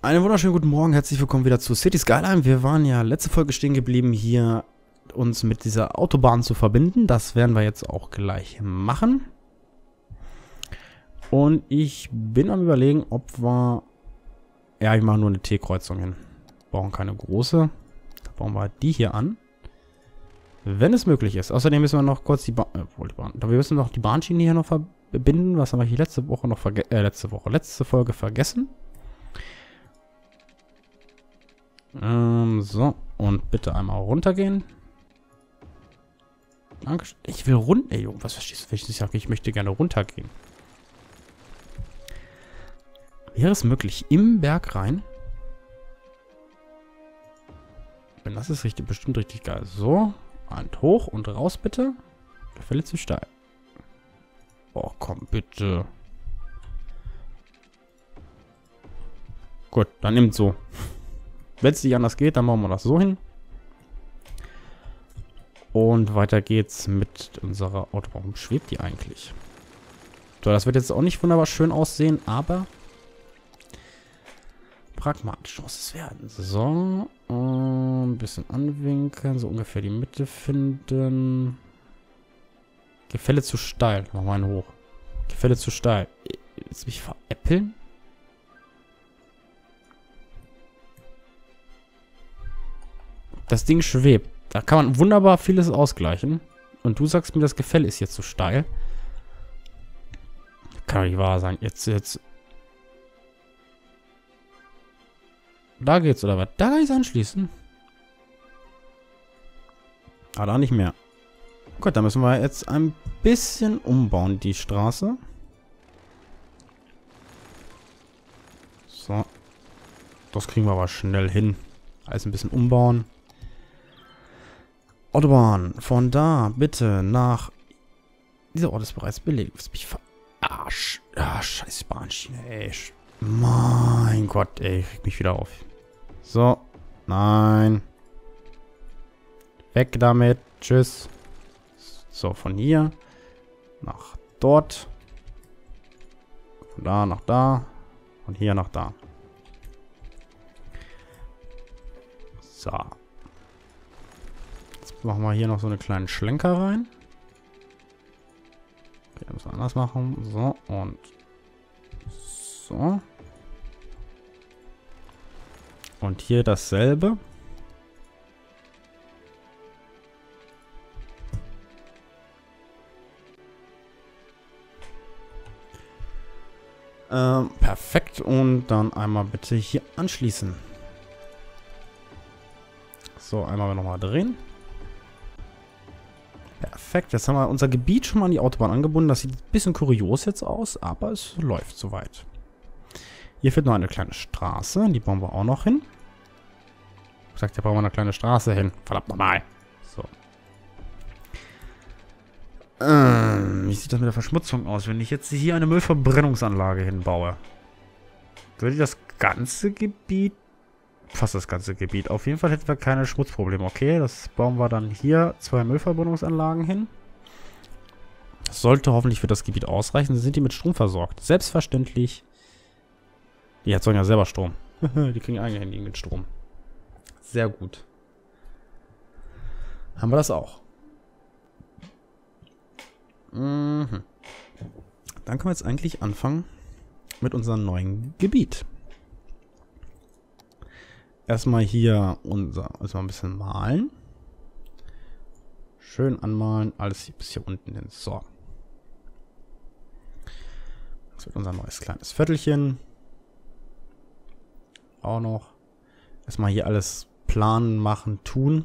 Einen wunderschönen guten Morgen, herzlich willkommen wieder zu Cities Skyline. Wir waren ja letzte Folge stehen geblieben, hier uns mit dieser Autobahn zu verbinden. Das werden wir jetzt auch gleich machen. Und ich bin am Überlegen, ob wir... Ja, ich mache nur eine T-Kreuzung hin. Wir brauchen keine große. Da bauen wir die hier an. Wenn es möglich ist. Außerdem müssen wir noch kurz die Bahn... Wir müssen noch die Bahnschiene hier noch verbinden. Was haben wir hier letzte Woche noch vergessen? Letzte Folge vergessen. So, und bitte einmal runtergehen. Dankeschön. Ich will runter. Ey, was verstehst du, wenn ich sage, ich möchte gerne runtergehen? Wäre es möglich, im Berg rein? Wenn das ist richtig, bestimmt richtig geil. So, Hand hoch und raus bitte. Gefälle zu steil. Oh, komm, bitte. Gut, dann nimmt so. Wenn es nicht anders geht, dann machen wir das so hin. Und weiter geht's mit unserer Autobahn. Warum schwebt die eigentlich? So, das wird jetzt auch nicht wunderbar schön aussehen, aber pragmatisch muss es werden. So, ein bisschen anwinkeln, so ungefähr die Mitte finden. Gefälle zu steil. Machen wir einen hoch. Gefälle zu steil. Willst du mich veräppeln? Das Ding schwebt. Da kann man wunderbar vieles ausgleichen. Und du sagst mir, das Gefälle ist jetzt zu steil. Kann doch nicht wahr sein. Jetzt. Da geht's, oder was? Da kann ich's anschließen. Ah, da nicht mehr. Gut, da müssen wir jetzt ein bisschen umbauen, die Straße. So. Das kriegen wir aber schnell hin. Alles ein bisschen umbauen. Autobahn, von da bitte nach... Dieser Ort ist bereits belegt. Was mich verarscht. Ah, scheiß Bahnschiene, ey. Mein Gott, ey. Ich reg mich wieder auf. So. Nein. Weg damit. Tschüss. So, von hier nach dort. Von da nach da. Von hier nach da. So. Jetzt machen wir hier noch so einen kleinen Schlenker rein. Okay, das müssen wir anders machen. So, und so. Und hier dasselbe. Perfekt. Und dann einmal bitte hier anschließen. So, einmal nochmal drehen. Perfekt, jetzt haben wir unser Gebiet schon mal an die Autobahn angebunden. Das sieht ein bisschen kurios jetzt aus, aber es läuft soweit. Hier fehlt noch eine kleine Straße, die bauen wir auch noch hin. Ich sagte, da bauen wir eine kleine Straße hin. Verdammt nochmal. So. Wie sieht das mit der Verschmutzung aus, wenn ich jetzt hier eine Müllverbrennungsanlage hinbaue? Würde ich das ganze Gebiet... Fast das ganze Gebiet. Auf jeden Fall hätten wir keine Schmutzprobleme. Okay, das bauen wir dann hier 2 Müllverbrennungsanlagen hin. Das sollte hoffentlich für das Gebiet ausreichen. Sind die mit Strom versorgt? Selbstverständlich. Die erzeugen ja selber Strom. Die kriegen eigene Handy mit Strom. Sehr gut. Haben wir das auch. Mhm. Dann können wir jetzt eigentlich anfangen mit unserem neuen Gebiet. Erstmal hier ein bisschen malen. Schön anmalen. Alles bis hier unten hin. So. Das wird unser neues kleines Viertelchen. Auch noch. Erstmal hier alles planen, machen, tun.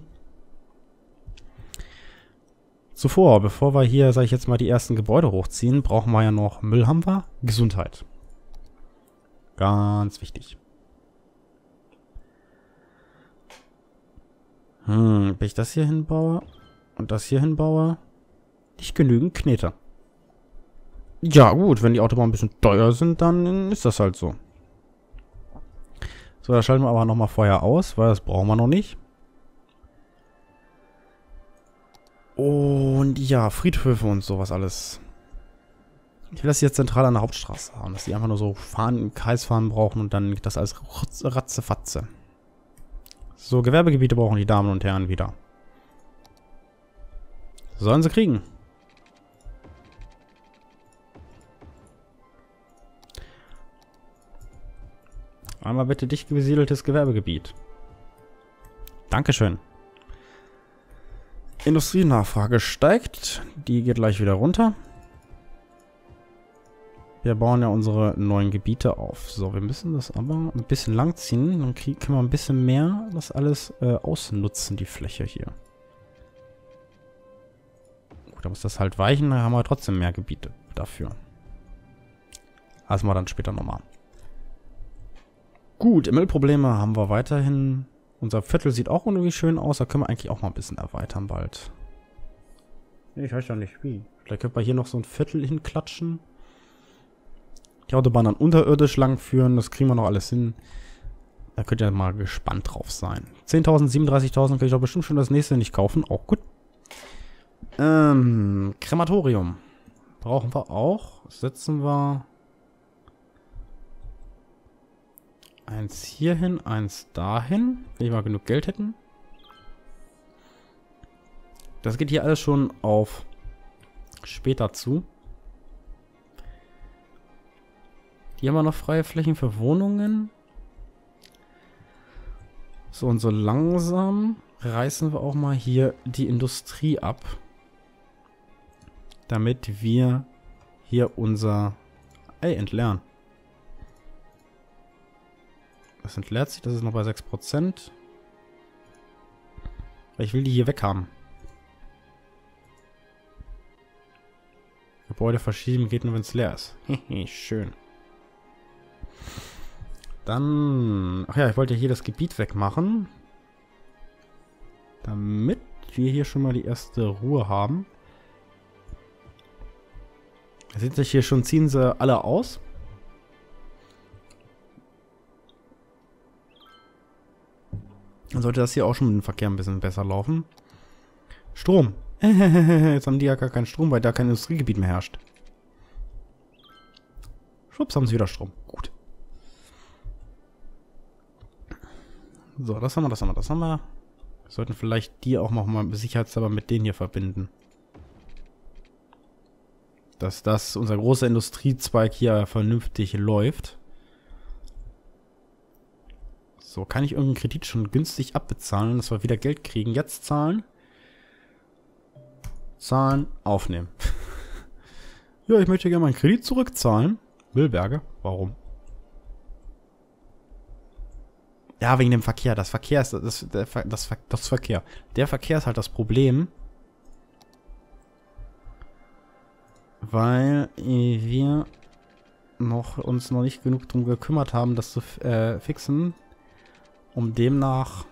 Zuvor, bevor wir hier, sage ich jetzt mal, die ersten Gebäude hochziehen, brauchen wir ja noch Müll, haben wir. Gesundheit. Ganz wichtig. Wenn ich das hier hinbaue und das hier hinbaue, nicht genügend Knete. Ja gut, wenn die Autobahnen ein bisschen teuer sind, dann ist das halt so. So, da schalten wir aber nochmal Feuer aus, weil das brauchen wir noch nicht. Und ja, Friedhöfe und sowas alles. Ich will das jetzt zentral an der Hauptstraße haben, dass die einfach nur so Fahnen, Kreisfahnen brauchen und dann geht das alles ratzefatze. So, Gewerbegebiete brauchen die Damen und Herren wieder. Sollen sie kriegen. Einmal bitte dicht besiedeltes Gewerbegebiet. Dankeschön. Industrienachfrage steigt. Die geht gleich wieder runter. Wir bauen ja unsere neuen Gebiete auf. So, wir müssen das aber ein bisschen langziehen. Dann können wir ein bisschen mehr das alles ausnutzen, die Fläche hier. Gut, da muss das halt weichen. Dann haben wir trotzdem mehr Gebiete dafür. Also mal dann später nochmal. Gut, Müllprobleme haben wir weiterhin. Unser Viertel sieht auch irgendwie schön aus. Da können wir eigentlich auch mal ein bisschen erweitern bald. Ich weiß ja nicht wie. Vielleicht können wir hier noch so ein Viertel hinklatschen. Die Autobahn dann unterirdisch lang führen, das kriegen wir noch alles hin. Da könnt ihr mal gespannt drauf sein. 10.000, 37.000 kann ich doch bestimmt schon das nächste nicht kaufen. Auch gut. Krematorium. Brauchen wir auch. Setzen wir eins hierhin, eins dahin. Wenn wir mal genug Geld hätten. Das geht hier alles schon auf später zu. Hier haben wir noch freie Flächen für Wohnungen. So, und so langsam reißen wir auch mal hier die Industrie ab. Damit wir hier unser Ei entleeren. Das entleert sich, das ist noch bei 6%. Weil ich will die hier weg haben. Gebäude verschieben geht nur, wenn es leer ist. Schön. Dann, ach ja, ich wollte hier das Gebiet wegmachen, damit wir hier schon mal die erste Ruhe haben. Seht ihr hier schon, ziehen sie alle aus. Dann sollte das hier auch schon mit dem Verkehr ein bisschen besser laufen. Strom. Jetzt haben die ja gar keinen Strom, weil da kein Industriegebiet mehr herrscht. Schwupps, haben sie wieder Strom. Gut. So, das haben wir, das haben wir, das haben wir. Wir sollten vielleicht die auch noch mal sicherheitshalber mit denen hier verbinden. Dass das, unser großer Industriezweig hier vernünftig läuft. So, kann ich irgendeinen Kredit schon günstig abbezahlen, dass wir wieder Geld kriegen. Jetzt zahlen. Zahlen, aufnehmen. Ja, ich möchte gerne meinen Kredit zurückzahlen. Müllberge? Warum? Ja, wegen dem Verkehr. Das Verkehr ist das Verkehr. Der Verkehr ist halt das Problem. Weil wir uns noch nicht genug drum gekümmert haben, das zu fixen. Um demnach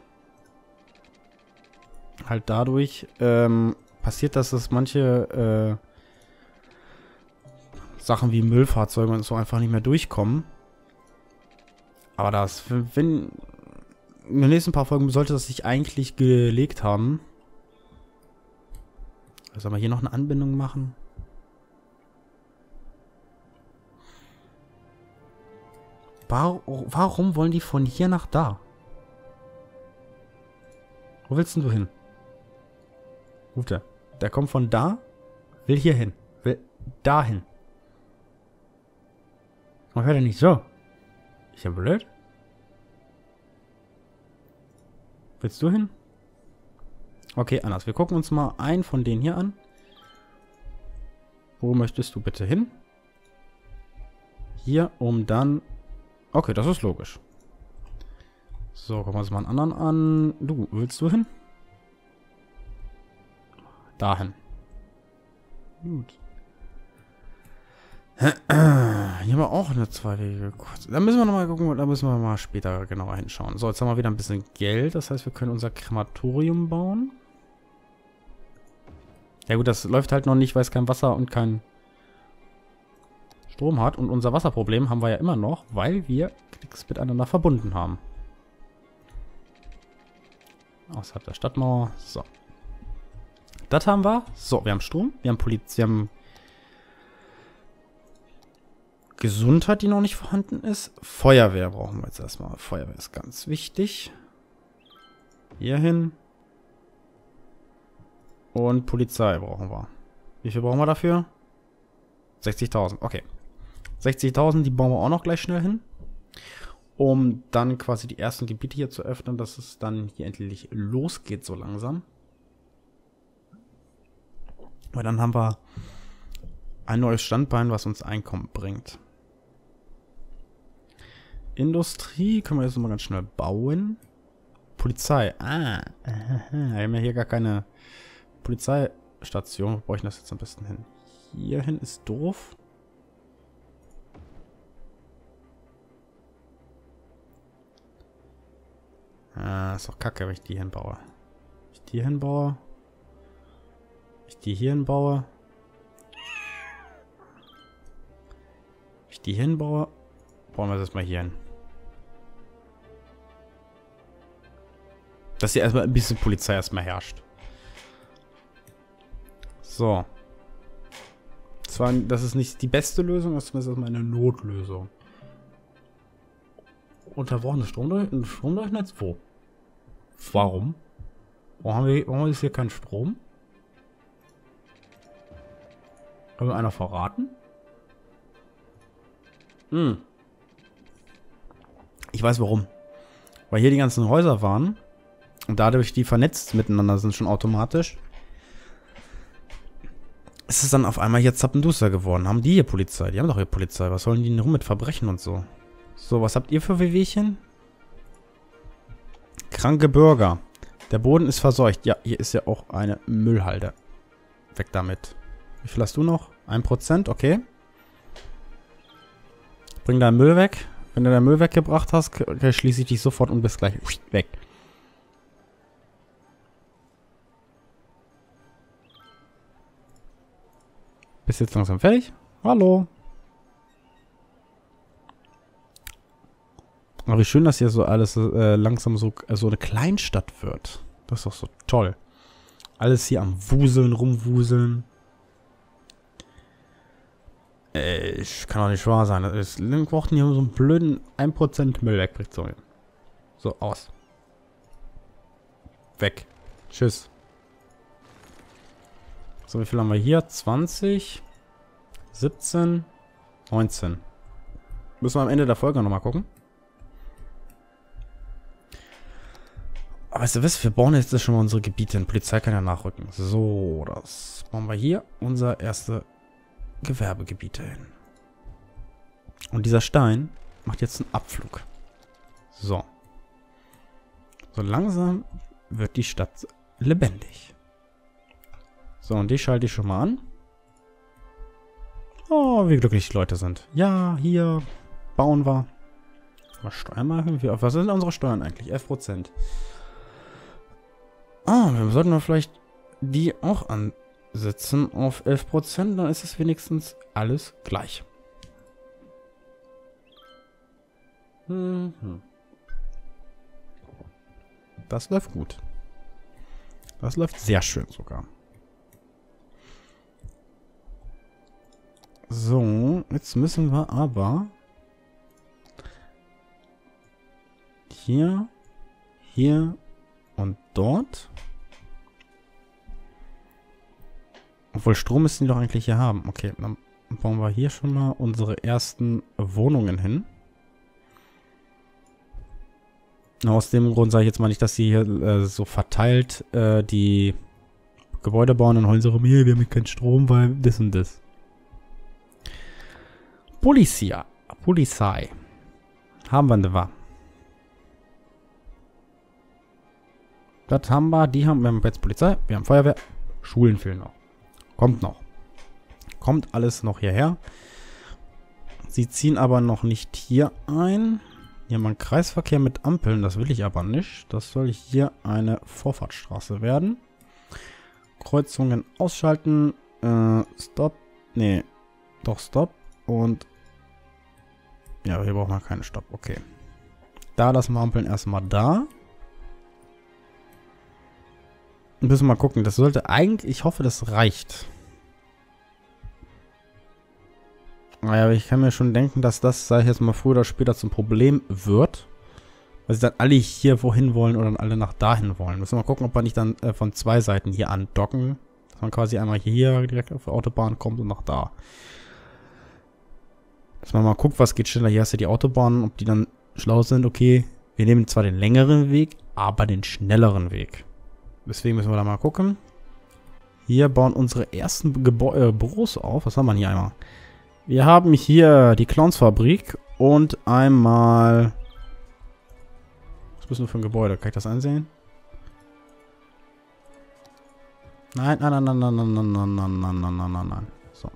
halt dadurch passiert, dass es manche Sachen wie Müllfahrzeuge und so einfach nicht mehr durchkommen. Aber das, wenn in den nächsten paar Folgen sollte das sich eigentlich gelegt haben. Sollen wir hier noch eine Anbindung machen? Warum wollen die von hier nach da? Wo willst denn du hin? Gut, der kommt von da, will hier hin, will dahin. Man hört ja nicht so. Ist ja blöd. Willst du hin? Okay, anders. Wir gucken uns mal einen von denen hier an. Wo möchtest du bitte hin? Hier, um dann... Okay, das ist logisch. So, gucken wir uns mal einen anderen an. Du, willst du hin? Dahin. Gut. Hier haben wir auch eine zweite. Da müssen wir nochmal gucken, da müssen wir mal später genauer hinschauen. So, jetzt haben wir wieder ein bisschen Geld. Das heißt, wir können unser Krematorium bauen. Ja gut, das läuft halt noch nicht, weil es kein Wasser und kein Strom hat. Und unser Wasserproblem haben wir ja immer noch, weil wir Klicks miteinander verbunden haben. Außerhalb der Stadtmauer. So. Das haben wir. So, wir haben Strom, wir haben Polizei, wir haben Gesundheit, die noch nicht vorhanden ist. Feuerwehr brauchen wir jetzt erstmal. Feuerwehr ist ganz wichtig. Hier hin. Und Polizei brauchen wir. Wie viel brauchen wir dafür? 60.000, okay. 60.000, die bauen wir auch noch gleich schnell hin. Um dann quasi die ersten Gebiete hier zu öffnen, dass es dann hier endlich losgeht so langsam. Weil dann haben wir ein neues Standbein, was uns Einkommen bringt. Industrie können wir jetzt nochmal ganz schnell bauen. Polizei. Ah, wir haben ja hier gar keine Polizeistation. Wo brauche ich das jetzt am besten hin? Hier hin ist doof. Ah, ist doch kacke, wenn ich die hinbaue. Wenn ich die hinbaue, bauen wir das erstmal hier hin. Dass hier erstmal ein bisschen Polizei herrscht. So. Zwar, das ist nicht die beste Lösung, das ist erstmal eine Notlösung. Unterbrochenes Stromdurchnetz? Wo? Warum? Warum ist hier kein Strom? Kann mir einer verraten? Hm. Ich weiß warum. Weil hier die ganzen Häuser waren. Und dadurch, die vernetzt miteinander sind schon automatisch, ist es dann auf einmal hier zappenduster geworden. Haben die hier Polizei? Die haben doch hier Polizei. Was sollen die denn rum mit Verbrechen und so? So, was habt ihr für Wehwehchen? Kranke Bürger. Der Boden ist verseucht. Ja, hier ist ja auch eine Müllhalde. Weg damit. Wie viel hast du noch? 1%, okay. Bring deinen Müll weg. Wenn du deinen Müll weggebracht hast, schließe ich dich sofort und bist gleich weg. Bist jetzt langsam fertig? Hallo. Aber wie schön, dass hier so alles langsam so eine Kleinstadt wird. Das ist doch so toll. Alles hier am Wuseln, rumwuseln. Ich kann doch nicht wahr sein. Wir brauchten hier so einen blöden 1% Müll wegbringt. So, aus. Weg. Tschüss. So, wie viel haben wir hier? 20, 17, 19. Müssen wir am Ende der Folge nochmal gucken. Aber weißt du was, wir bauen jetzt schon mal unsere Gebiete hin. Polizei kann ja nachrücken. So, das bauen wir hier. Unser erste Gewerbegebiete hin. Und dieser Stein macht jetzt einen Abflug. So. So langsam wird die Stadt lebendig. So, und die schalte ich schon mal an. Oh, wie glücklich die Leute sind. Ja, hier bauen wir. Steuern machen wir. Was sind unsere Steuern eigentlich? 11%. Ah, wir sollten wir vielleicht die auch an setzen auf 11%, dann ist es wenigstens alles gleich. Mhm. Das läuft gut. Das läuft sehr schön sogar. So, jetzt müssen wir aber hier, hier und dort. Obwohl, Strom müssen die doch eigentlich hier haben. Okay, dann bauen wir hier schon mal unsere ersten Wohnungen hin. Aus dem Grund sage ich jetzt mal nicht, dass sie hier so verteilt die Gebäude bauen und heulen sie rum, hier, wir haben keinen Strom, weil das und das. Polizei. Haben wir denn was? Das haben wir, wir haben jetzt Polizei, wir haben Feuerwehr, Schulen fehlen noch. Kommt noch. Kommt alles noch hierher. Sie ziehen aber noch nicht hier ein. Hier haben wir einen Kreisverkehr mit Ampeln. Das will ich aber nicht. Das soll hier eine Vorfahrtsstraße werden. Kreuzungen ausschalten. Stop. Nee. Doch Stop. Und ja, aber hier brauchen wir keinen Stopp. Okay. Da lassen wir Ampeln erstmal da. Müssen wir mal gucken. Das sollte eigentlich... Ich hoffe, das reicht. Naja, aber ich kann mir schon denken, dass das, sage ich jetzt mal, früher oder später zum Problem wird. Weil sie dann alle hier wohin wollen oder dann alle nach dahin wollen. Müssen wir mal gucken, ob wir nicht dann von zwei Seiten hier andocken. Dass man quasi einmal hier direkt auf die Autobahn kommt und nach da. Dass man mal guckt, was geht schneller. Hier hast du die Autobahnen, ob die dann schlau sind. Okay, wir nehmen zwar den längeren Weg, aber den schnelleren Weg. Deswegen müssen wir da mal gucken. Hier bauen unsere ersten Büros auf. Was haben wir denn hier einmal? Wir haben hier die Clownsfabrik und einmal... Was bist du für ein Gebäude? Kann ich das einsehen? Nein, nein, nein, nein, nein, nein, nein, nein, nein, nein, nein, nein, nein. So.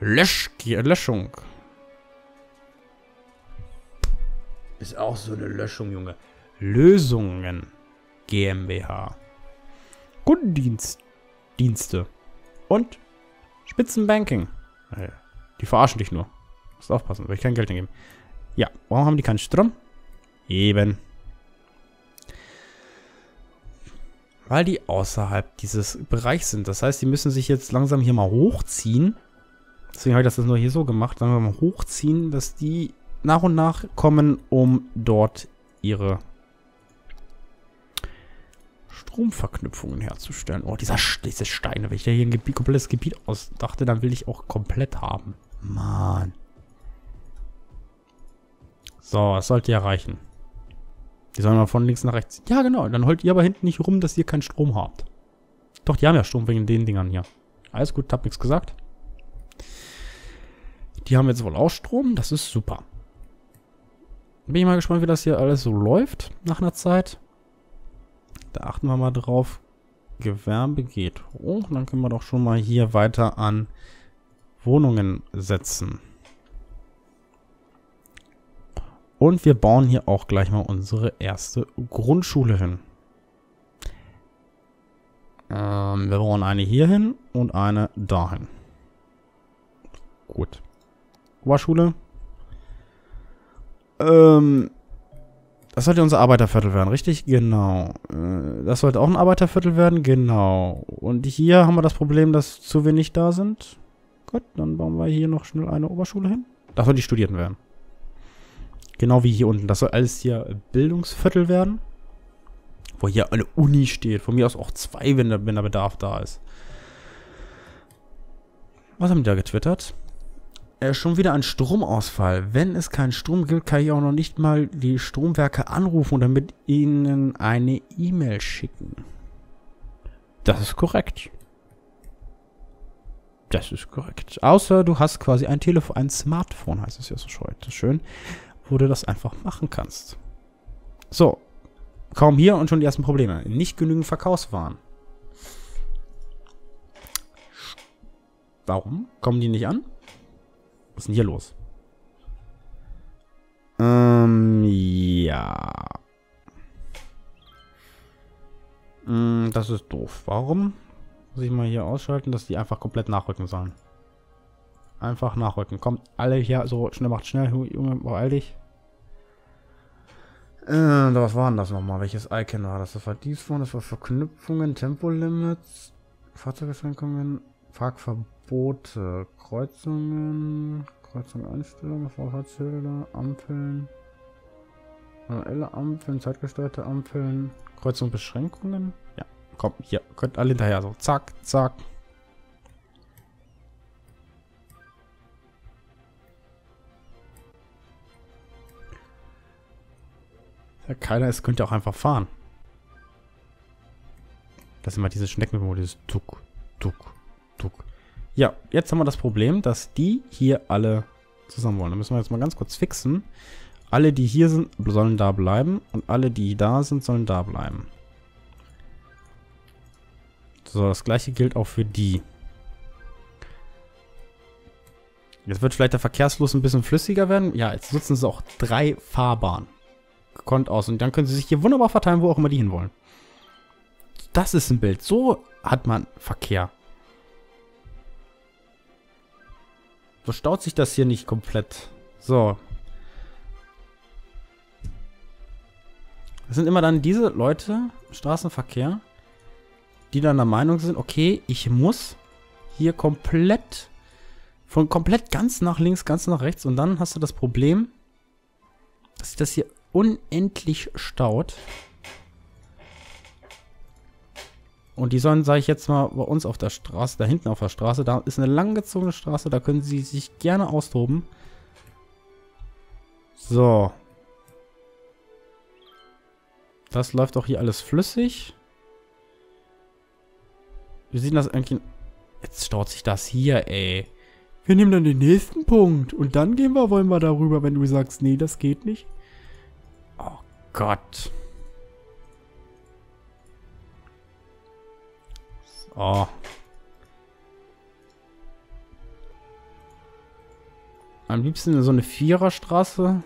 Löschung. Ist auch so eine Löschung, Junge. Lösungen GmbH. Kundendienste. Und Spitzenbanking. Die verarschen dich nur. Musst aufpassen, weil ich kein Geld hingeben. Ja, warum haben die keinen Strom? Eben. Weil die außerhalb dieses Bereichs sind. Das heißt, die müssen sich jetzt langsam hier mal hochziehen. Deswegen habe ich das jetzt nur hier so gemacht. Langsam mal hochziehen, dass die nach und nach kommen, um dort ihre Stromverknüpfungen herzustellen. Oh, diese Steine. Wenn ich da hier ein komplettes Gebiet ausdachte, dann will ich auch komplett haben. Mann. So, das sollte ja reichen. Die sollen mal von links nach rechts. Ja, genau. Dann holt ihr aber hinten nicht rum, dass ihr keinen Strom habt. Doch, die haben ja Strom wegen den Dingern hier. Alles gut, hab nichts gesagt. Die haben jetzt wohl auch Strom. Das ist super. Bin ich mal gespannt, wie das hier alles so läuft nach einer Zeit. Da achten wir mal drauf. Gewerbe geht hoch. Dann können wir doch schon mal hier weiter an Wohnungen setzen. Und wir bauen hier auch gleich mal unsere erste Grundschule hin. Wir brauchen eine hier hin und eine dahin. Gut. Oberschule. Das sollte unser Arbeiterviertel werden, richtig? Genau. Das sollte auch ein Arbeiterviertel werden, genau. Und hier haben wir das Problem, dass zu wenig da sind. Gut, dann bauen wir hier noch schnell eine Oberschule hin. Das soll die Studierten werden. Genau wie hier unten. Das soll alles hier Bildungsviertel werden. Wo hier eine Uni steht. Von mir aus auch zwei, wenn der Bedarf da ist. Was haben die da getwittert? Schon wieder ein Stromausfall. Wenn es keinen Strom gibt, kann ich auch noch nicht mal die Stromwerke anrufen und damit ihnen eine E-Mail schicken. Das ist korrekt. Das ist korrekt. Außer du hast quasi ein Telefon, ein Smartphone, heißt es ja so schön. Wo du das einfach machen kannst. So. Kaum hier und schon die ersten Probleme. Nicht genügend Verkaufswaren. Warum kommen die nicht an? Was ist denn hier los? Ja. Das ist doof. Warum? Muss ich mal hier ausschalten, dass die einfach komplett nachrücken sollen. Einfach nachrücken. Kommt alle hier, so schnell macht schnell, Junge, beeil dich. Was war denn das nochmal? Welches Icon war das? Das war dies vorne, das war Verknüpfungen, Tempolimits, Fahrzeugbeschränkungen, Parkverbote, Kreuzungen, Kreuzungseinstellungen, Fahrradschilder, Ampeln, manuelle Ampeln, zeitgesteuerte Ampeln, Kreuzungsbeschränkungen. Ja, komm, hier, könnt alle hinterher, so zack, zack. Ja, keiner ist, könnt ihr auch einfach fahren. Das sind mal diese Schneckenmodus, dieses Tuck, Tuck, Tuck. Ja, jetzt haben wir das Problem, dass die hier alle zusammen wollen. Da müssen wir jetzt mal ganz kurz fixen. Alle, die hier sind, sollen da bleiben. Und alle, die da sind, sollen da bleiben. So, das gleiche gilt auch für die. Jetzt wird vielleicht der Verkehrsfluss ein bisschen flüssiger werden. Ja, jetzt nutzen sie auch 3 Fahrbahnen. Gekonnt aus. Und dann können sie sich hier wunderbar verteilen, wo auch immer die hinwollen. Das ist ein Bild. So hat man Verkehr. So staut sich das hier nicht komplett. So. Das sind immer dann diese Leute, Straßenverkehr, die dann der Meinung sind, okay, ich muss hier komplett Von komplett ganz nach links, ganz nach rechts. Und dann hast du das Problem, dass sich das hier unendlich staut. Und die sollen, sage ich jetzt mal, bei uns auf der Straße, da hinten auf der Straße, da ist eine langgezogene Straße, da können sie sich gerne austoben. So. Das läuft auch hier alles flüssig. Wir sehen das irgendwie... Jetzt staut sich das hier, ey. Wir nehmen dann den nächsten Punkt und dann gehen wir, wollen wir darüber, wenn du sagst, nee, das geht nicht. Oh Gott. Oh. Am liebsten so eine Viererstraße.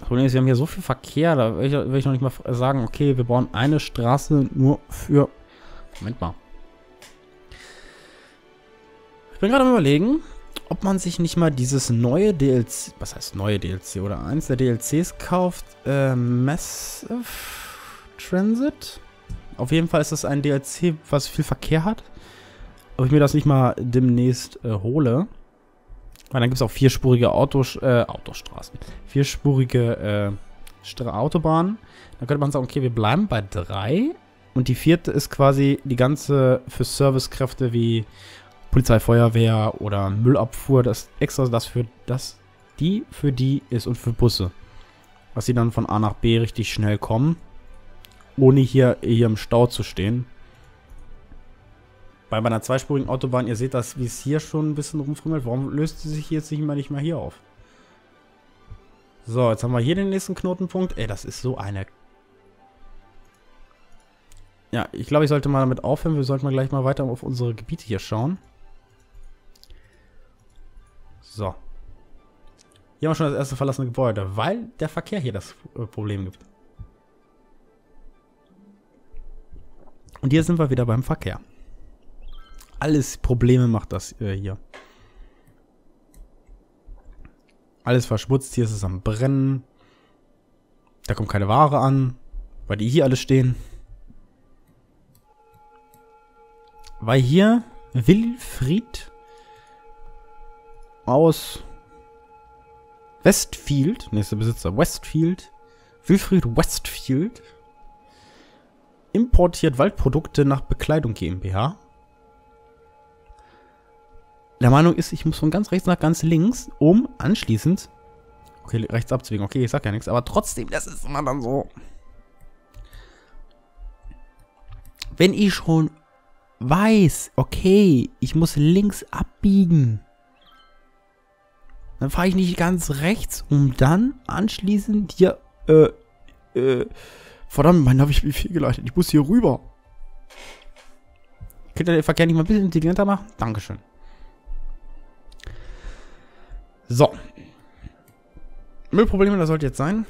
Das Problem ist, wir haben hier so viel Verkehr, da will ich noch nicht mal sagen, okay, wir bauen eine Straße nur für... Moment mal. Ich bin gerade am Überlegen, ob man sich nicht mal dieses neue DLC... Was heißt neue DLC? Oder eins der DLCs kauft. Massive Transit? Auf jeden Fall ist das ein DLC, was viel Verkehr hat. Ob ich mir das nicht mal demnächst hole. Weil dann gibt es auch vierspurige Autostraßen. Vierspurige Autobahnen. Dann könnte man sagen, okay, wir bleiben bei 3. Und die 4. ist quasi die ganze für Servicekräfte wie Polizei, Feuerwehr oder Müllabfuhr. Das extra das für die ist und für Busse. Dass sie dann von A nach B richtig schnell kommen. Ohne hier im Stau zu stehen. Bei einer zweispurigen Autobahn, ihr seht das, wie es hier schon ein bisschen rumfrimmelt. Warum löst sie sich jetzt nicht mal hier auf? So, jetzt haben wir hier den nächsten Knotenpunkt. Ey, das ist so eine... Ja, ich glaube, ich sollte mal damit aufhören. Wir sollten mal gleich mal weiter auf unsere Gebiete hier schauen. So. Hier haben wir schon das erste verlassene Gebäude, weil der Verkehr hier das Problem gibt. Und hier sind wir wieder beim Verkehr. Alles Probleme macht das hier. Alles verschmutzt, hier ist es am Brennen. Da kommt keine Ware an, weil die hier alle stehen. Weil hier Wilfried aus Westfield, nächster Besitzer Westfield, Wilfried Westfield, importiert Waldprodukte nach Bekleidung GmbH. Der Meinung ist, ich muss von ganz rechts nach ganz links, um anschließend... Okay, rechts abzubiegen. Okay, ich sag ja nichts, aber trotzdem, das ist immer dann so. Wenn ich schon weiß, okay, ich muss links abbiegen, dann fahre ich nicht ganz rechts, um dann anschließend hier... Verdammt, mein, habe ich mich fehlgeleitet. Ich muss hier rüber. Könnt ihr den Verkehr nicht mal ein bisschen intelligenter machen? Dankeschön. So. Müllprobleme, das sollte jetzt sein.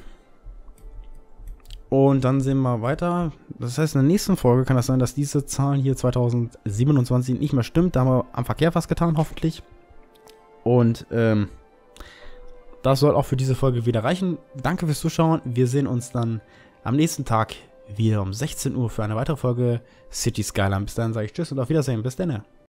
Und dann sehen wir weiter. Das heißt, in der nächsten Folge kann das sein, dass diese Zahlen hier 2027 nicht mehr stimmt. Da haben wir am Verkehr was getan, hoffentlich. Und das soll auch für diese Folge wieder reichen. Danke fürs Zuschauen. Wir sehen uns dann am nächsten Tag wieder um 16 Uhr für eine weitere Folge City Skyline. Bis dann sage ich Tschüss und auf Wiedersehen. Bis dann.